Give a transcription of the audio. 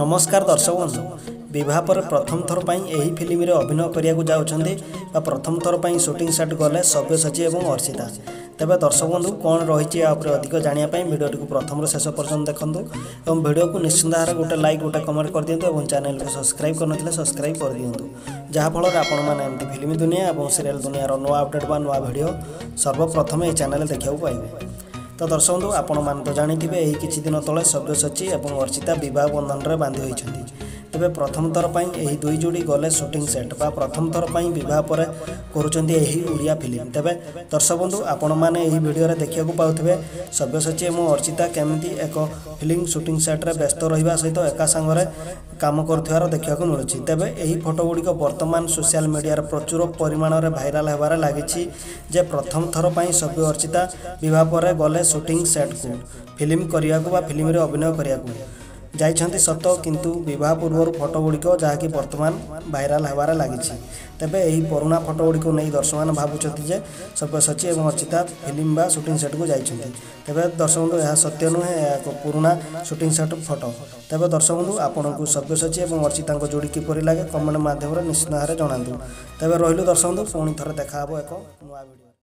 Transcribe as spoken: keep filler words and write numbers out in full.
नमस्कार दर्शक बंधु बहुत पर प्रथम थर पर यही फिल्म अभिनय करने को जाऊँ प्रथम थर पर शूटिंग सेट गले सब्यसाची और अर्चिता। तेज दर्शक बंधु कौन रही अधिक जानापी भिडियो प्रथम शेष पर्यटन देखूँ और भिडियो को निश्चिंत भाव गोटे लाइक गोटे कमेंट कर दिंतु और चैनल को सब्सक्राइब कर सब्सक्राइब कर दिंतु जहाँफल आपंट फिल्म दुनिया और सीरियल दुनिया नुआ अपडेट बा नुआ भिडियो सर्वप्रथम ये चैनल देखा पाइबे। तो दर्शक बंधु आपण मैंने तो जानी थे यही किसी दिन तले सब्यसाची और अर्चिता बह बंधन में बांधि होती। तेज प्रथम थर पर यही दुई जोड़ी गले शूटिंग सेट बा प्रथम थर पर बहुत पर करुँच यही उड़िया फिल्म। तेज दर्शक बंधु आपण मैंने यही भिडियो देखा पाथे सब्यसाची और अर्चिता केमती एक फिल्म शूटिंग सेट्रे व्यस्त रहा सहित एका सांगे कम कर देखा मिलूँ। तेज यही फोटो गुड़िक बर्तमान सोशल मीडिया प्रचुर परिमाण में भाइराल होबार लगी। प्रथम थर पर सब्य अर्चिता बहुत पर गले शूटिंग सेट को फिल्म करने को फिल्म अभिनय करने को जाइछन्ति सत किंतु विवाह पूर्वर फोटो गुड़िक जहाँकि बर्तमान भाइराल होबार लगी। तेज यही पुराना फोटो गुड़िक नहीं दर्शक मैंने भावुंट जे सब्यसाची और अर्चिता फिल्म बा शूटिंग सेट को जाइछन्ति। तेज दर्शक बंधु यह सत्य नुहे, एक पुराना शूटिंग सेट फोटो। तेज दर्शक बंधु आपंक सब्यसाची और अर्चिता जोड़ी किपर लगे कमेंट मध्यम निश्चित भाव में जनातु। तेज रही दर्शक बंधु पुणी थोड़े देखा एक नुआ वीडियो।